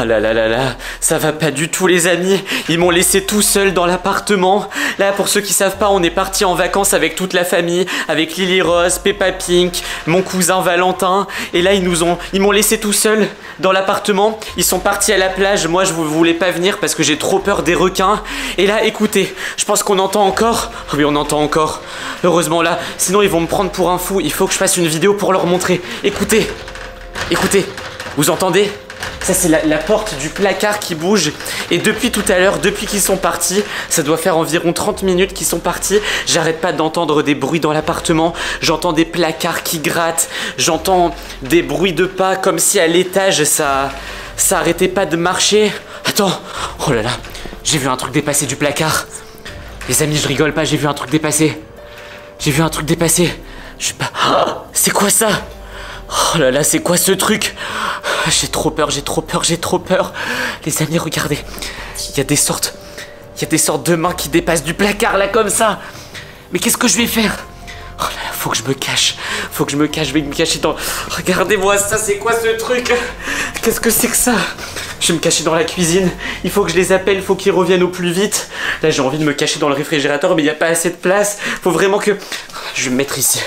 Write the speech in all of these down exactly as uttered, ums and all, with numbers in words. Ah là là là là, ça va pas du tout les amis, ils m'ont laissé tout seul dans l'appartement. Là pour ceux qui savent pas, on est parti en vacances avec toute la famille, avec Lily Rose, Peppa Pink, mon cousin Valentin. Et là ils nous ont, ils m'ont laissé tout seul dans l'appartement, ils sont partis à la plage, moi je voulais pas venir parce que j'ai trop peur des requins. Et là écoutez, je pense qu'on entend encore, oh oui on entend encore, heureusement là, sinon ils vont me prendre pour un fou, il faut que je fasse une vidéo pour leur montrer. Écoutez, écoutez, vous entendez ? Ça c'est la, la porte du placard qui bouge. Et depuis tout à l'heure, depuis qu'ils sont partis, ça doit faire environ trente minutes qu'ils sont partis, j'arrête pas d'entendre des bruits dans l'appartement. J'entends des placards qui grattent, j'entends des bruits de pas, comme si à l'étage ça, ça arrêtait pas de marcher. Attends, oh là là, j'ai vu un truc dépasser du placard. Les amis je rigole pas, j'ai vu un truc dépasser. J'ai vu un truc dépasser. Je sais pas, oh, c'est quoi ça? Oh là là, c'est quoi ce truc? J'ai trop peur, j'ai trop peur, j'ai trop peur. Les amis, regardez. Il y a des sortes... Il y a des sortes de mains qui dépassent du placard, là, comme ça. Mais qu'est-ce que je vais faire? Oh là là, faut que je me cache. Faut que je me cache, je vais me cacher dans... Regardez-moi ça, c'est quoi ce truc? Qu'est-ce que c'est que ça? Je vais me cacher dans la cuisine. Il faut que je les appelle, il faut qu'ils reviennent au plus vite. Là, j'ai envie de me cacher dans le réfrigérateur, mais il n'y a pas assez de place. Faut vraiment que... Je vais me mettre ici.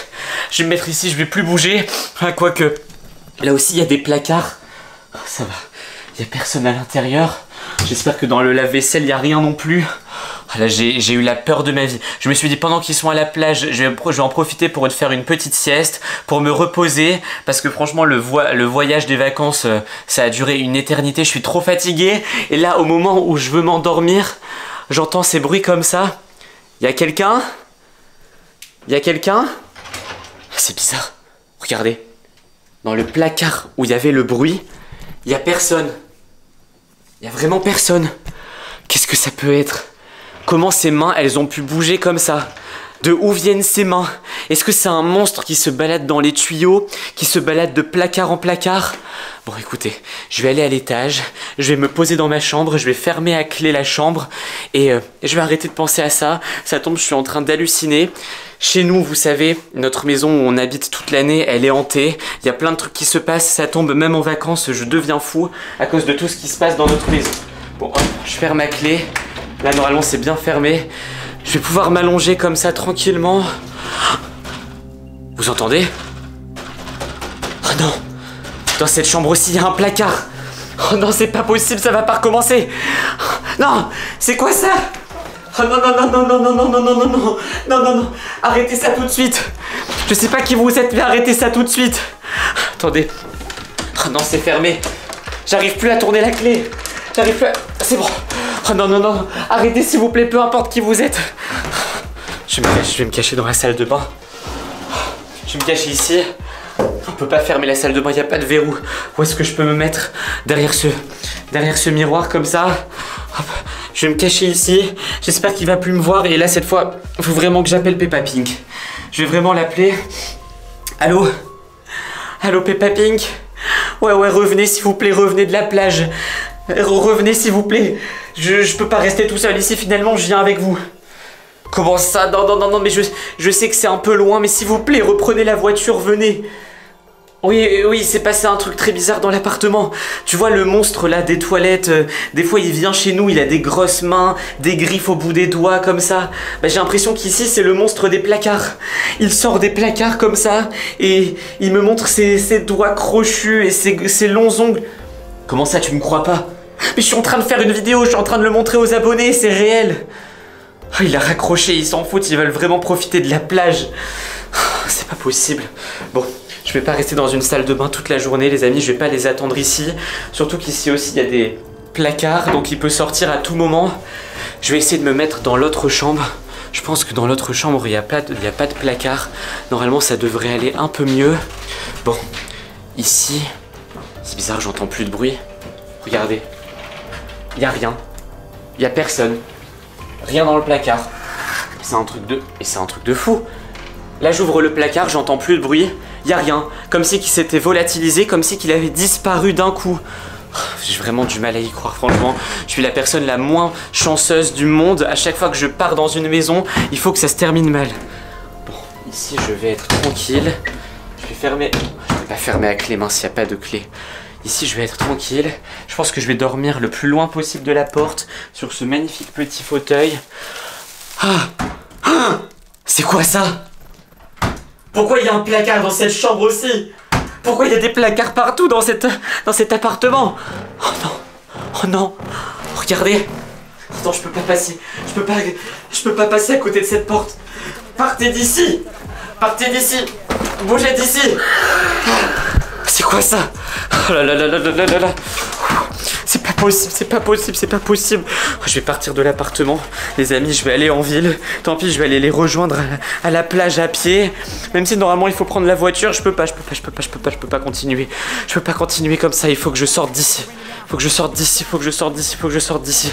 Je vais me mettre ici, je vais plus bouger. Hein, quoique... Là aussi, il y a des placards. Oh, ça va, il n'y a personne à l'intérieur. J'espère que dans le lave-vaisselle, il n'y a rien non plus. Oh, là, j'ai eu la peur de ma vie. Je me suis dit, pendant qu'ils sont à la plage, je vais, je vais en profiter pour faire une petite sieste, pour me reposer, parce que franchement, le, vo le voyage des vacances, euh, ça a duré une éternité. Je suis trop fatigué. Et là, au moment où je veux m'endormir, j'entends ces bruits comme ça. Il y a quelqu'un? Il y a quelqu'un? C'est bizarre. Regardez. Dans le placard où il y avait le bruit, il y a personne. Il y a vraiment personne. Qu'est-ce que ça peut être? Comment ces mains, elles ont pu bouger comme ça? De où viennent ces mains? Est-ce que c'est un monstre qui se balade dans les tuyaux, qui se balade de placard en placard? Bon, écoutez, je vais aller à l'étage, je vais me poser dans ma chambre, je vais fermer à clé la chambre et euh, je vais arrêter de penser à ça. Ça tombe, je suis en train d'halluciner. Chez nous, vous savez, notre maison où on habite toute l'année, elle est hantée. Il y a plein de trucs qui se passent, ça tombe même en vacances, je deviens fou à cause de tout ce qui se passe dans notre maison. Bon, hop, je ferme ma clé. Là, normalement, c'est bien fermé. Je vais pouvoir m'allonger comme ça, tranquillement. Vous entendez? Oh non! Dans cette chambre aussi, il y a un placard. Oh non, c'est pas possible, ça va pas recommencer. Non! C'est quoi ça? Oh non, non, non, non, non, non, non, non, non, non, non, non, non, arrêtez ça tout de suite. Je sais pas qui vous êtes, mais arrêtez ça tout de suite. Attendez. Oh non, c'est fermé. J'arrive plus à tourner la clé. J'arrive plus à... C'est bon. Oh non, non, non, arrêtez s'il vous plaît, peu importe qui vous êtes. Je vais me cacher, je vais me cacher dans la salle de bain. Je vais me cacher ici. On peut pas fermer la salle de bain, il n'y a pas de verrou. Où est-ce que je peux me mettre? Derrière ce, derrière ce miroir comme ça. Hop. Je vais me cacher ici, j'espère qu'il va plus me voir. Et là cette fois, il faut vraiment que j'appelle Peppa Pink. Je vais vraiment l'appeler. Allô? Allô Peppa Pink? Ouais ouais, revenez s'il vous plaît, revenez de la plage. Revenez s'il vous plaît. Je, je peux pas rester tout seul ici, finalement je viens avec vous. Comment ça? Non non non non, mais je, je sais que c'est un peu loin, mais s'il vous plaît, reprenez la voiture, venez. Oui, oui, c'est passé un truc très bizarre dans l'appartement. Tu vois le monstre là des toilettes, euh, des fois il vient chez nous, il a des grosses mains, des griffes au bout des doigts comme ça. Bah, j'ai l'impression qu'ici c'est le monstre des placards. Il sort des placards comme ça et il me montre ses, ses doigts crochus et ses, ses longs ongles. Comment ça tu me crois pas? Mais je suis en train de faire une vidéo, je suis en train de le montrer aux abonnés, c'est réel. Oh, il a raccroché, ils s'en foutent, ils veulent vraiment profiter de la plage. Oh, c'est pas possible. Bon. Je vais pas rester dans une salle de bain toute la journée les amis, je vais pas les attendre ici. Surtout qu'ici aussi il y a des placards, donc il peut sortir à tout moment. Je vais essayer de me mettre dans l'autre chambre. Je pense que dans l'autre chambre il n'y a, a pas de placard. Normalement ça devrait aller un peu mieux. Bon, ici, c'est bizarre, j'entends plus de bruit. Regardez, il n'y a rien, il n'y a personne. Rien dans le placard. C'est un truc de... Et c'est un truc de fou. Là j'ouvre le placard, j'entends plus de bruit. Y'a rien, comme si qu'il s'était volatilisé, comme si qu'il avait disparu d'un coup. J'ai vraiment du mal à y croire, franchement. Je suis la personne la moins chanceuse du monde. À chaque fois que je pars dans une maison, il faut que ça se termine mal. Bon, ici je vais être tranquille. Je vais fermer... Je ne peux pas fermer à clé, mince, il n'y a pas de clé. Ici je vais être tranquille. Je pense que je vais dormir le plus loin possible de la porte, sur ce magnifique petit fauteuil. Ah, ah, c'est quoi ça? Pourquoi il y a un placard dans cette chambre aussi? Pourquoi il y a des placards partout dans, cette, dans cet appartement? Oh non. Oh non. Regardez. Attends, je peux pas passer. Je peux pas, je peux pas passer à côté de cette porte. Partez d'ici. Partez d'ici. Bougez d'ici. C'est quoi ça? Oh là là là là là là là. C'est pas possible, c'est pas possible, c'est pas possible. Je vais partir de l'appartement. Les amis, je vais aller en ville. Tant pis, je vais aller les rejoindre à la, à la plage à pied. Même si normalement il faut prendre la voiture, je peux pas, je peux pas, je peux pas, je peux pas, je peux pas continuer. Je peux pas continuer comme ça, il faut que je sorte d'ici. Faut que je sorte d'ici, faut que je sorte d'ici, faut que je sorte d'ici.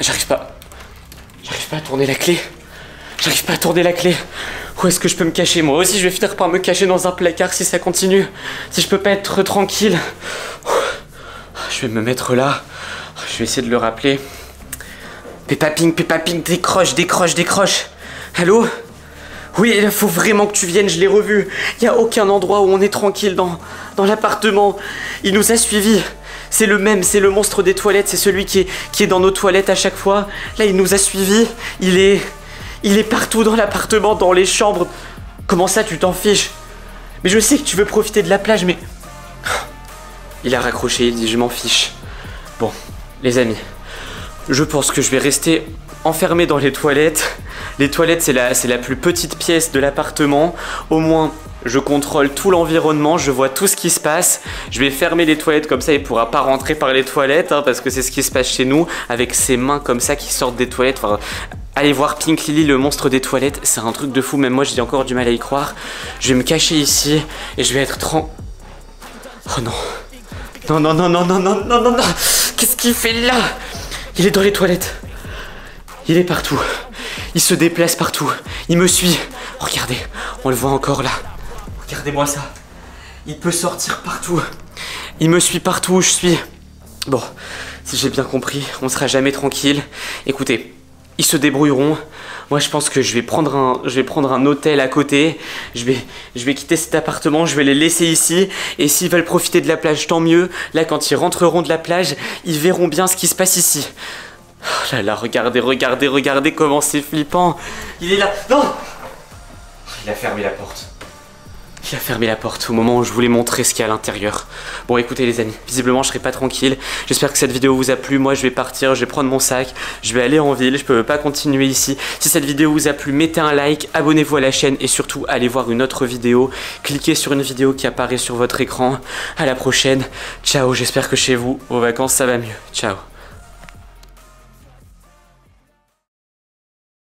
J'arrive pas. J'arrive pas à tourner la clé. J'arrive pas à tourner la clé. Où est-ce que je peux me cacher? Moi aussi, je vais finir par me cacher dans un placard si ça continue. Si je peux pas être tranquille. Je vais me mettre là. Je vais essayer de le rappeler. Peppa Pink, Peppa Pink, décroche, décroche, décroche. Allô? Oui, il faut vraiment que tu viennes, je l'ai revu. Il n'y a aucun endroit où on est tranquille dans, dans l'appartement. Il nous a suivis. C'est le même, c'est le monstre des toilettes. C'est celui qui est, qui est dans nos toilettes à chaque fois. Là, il nous a suivis. Il est, il est partout dans l'appartement, dans les chambres. Comment ça, tu t'en fiches? Mais je sais que tu veux profiter de la plage, mais... Il a raccroché, il dit je m'en fiche. Bon, les amis, je pense que je vais rester enfermé dans les toilettes. Les toilettes, c'est la, c'est la plus petite pièce de l'appartement. Au moins, je contrôle tout l'environnement, je vois tout ce qui se passe. Je vais fermer les toilettes comme ça, il ne pourra pas rentrer par les toilettes, hein, parce que c'est ce qui se passe chez nous, avec ses mains comme ça qui sortent des toilettes. Enfin, allez voir Pink Lily, le monstre des toilettes, c'est un truc de fou, même moi j'ai encore du mal à y croire. Je vais me cacher ici et je vais être tranquille. Oh non. Non, non, non, non, non, non, non, non, non. Qu'est-ce qu'il fait là? Il est dans les toilettes. Il est partout. Il se déplace partout. Il me suit. Regardez, on le voit encore là. Regardez-moi ça. Il peut sortir partout. Il me suit partout où je suis. Bon, si j'ai bien compris, on sera jamais tranquille. Écoutez, ils se débrouilleront. Moi, je pense que je vais prendre un, je vais prendre un hôtel à côté. Je vais, je vais quitter cet appartement. Je vais les laisser ici. Et s'ils veulent profiter de la plage, tant mieux. Là, quand ils rentreront de la plage, ils verront bien ce qui se passe ici. Oh là là, regardez, regardez, regardez comment c'est flippant. Il est là. Non! Il a fermé la porte. Il a fermé la porte au moment où je voulais montrer ce qu'il y a à l'intérieur. Bon, écoutez les amis, visiblement je serai pas tranquille. J'espère que cette vidéo vous a plu. Moi je vais partir, je vais prendre mon sac, je vais aller en ville, je peux pas continuer ici. Si cette vidéo vous a plu, mettez un like, abonnez-vous à la chaîne et surtout allez voir une autre vidéo. Cliquez sur une vidéo qui apparaît sur votre écran. À la prochaine, ciao, j'espère que chez vous, vos vacances ça va mieux. Ciao.